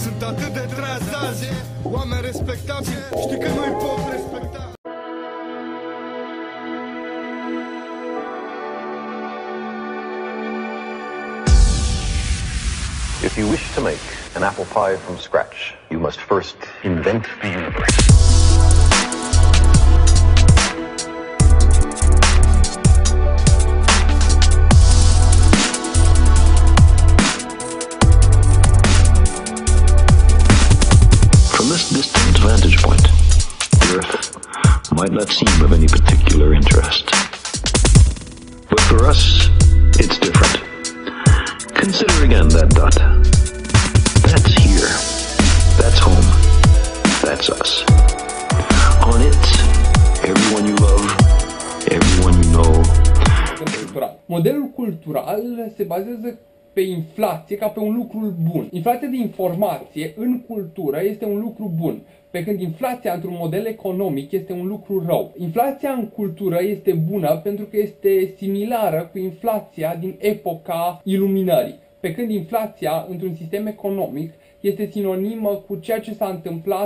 Sunt atât de treazați, oameni respectați, știi că nu-i pot respecta. If you wish to make an apple pie from scratch, you must first invent the universe. Distant vantage point, the Earth might not seem of any particular interest, but for us, it's different. Consider again that dot. That's here. That's home. That's us. On it, everyone you love, everyone you know. Modelul cultural se bazează pe inflație ca pe un lucru bun. Inflația de informație în cultură este un lucru bun, pe când inflația într-un model economic este un lucru rău. Inflația în cultură este bună pentru că este similară cu inflația din epoca Iluminării, pe când inflația într-un sistem economic este sinonimă cu ceea ce s-a întâmplat